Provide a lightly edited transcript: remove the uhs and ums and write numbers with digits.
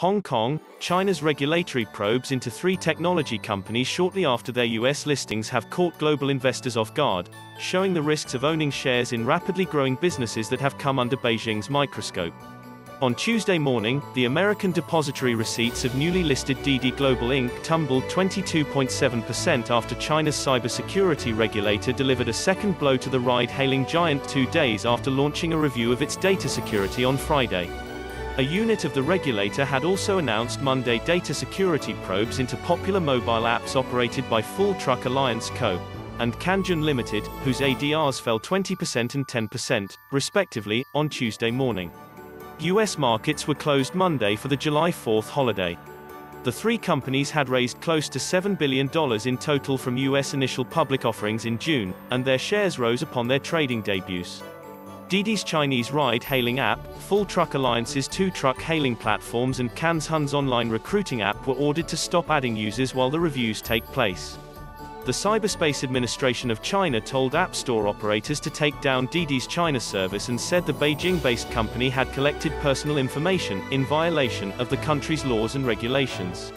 Hong Kong, China's regulatory probes into three technology companies shortly after their U.S. listings have caught global investors off guard, showing the risks of owning shares in rapidly growing businesses that have come under Beijing's microscope. On Tuesday morning, the American depository receipts of newly listed Didi Global Inc. tumbled 22.7% after China's cybersecurity regulator delivered a second blow to the ride-hailing giant 2 days after launching a review of its data security on Friday. A unit of the regulator had also announced Monday data security probes into popular mobile apps operated by Full Truck Alliance Co. and Kanzhun Ltd., whose ADRs fell 20% and 10%, respectively, on Tuesday morning. U.S. markets were closed Monday for the July 4th holiday. The three companies had raised close to $7 billion in total from U.S. initial public offerings in June, and their shares rose upon their trading debuts. Didi's Chinese ride-hailing app, Full Truck Alliance's two truck-hailing platforms and Kanzhun's online recruiting app were ordered to stop adding users while the reviews take place. The Cyberspace Administration of China told app store operators to take down Didi's China service and said the Beijing-based company had collected personal information, in violation of the country's laws and regulations.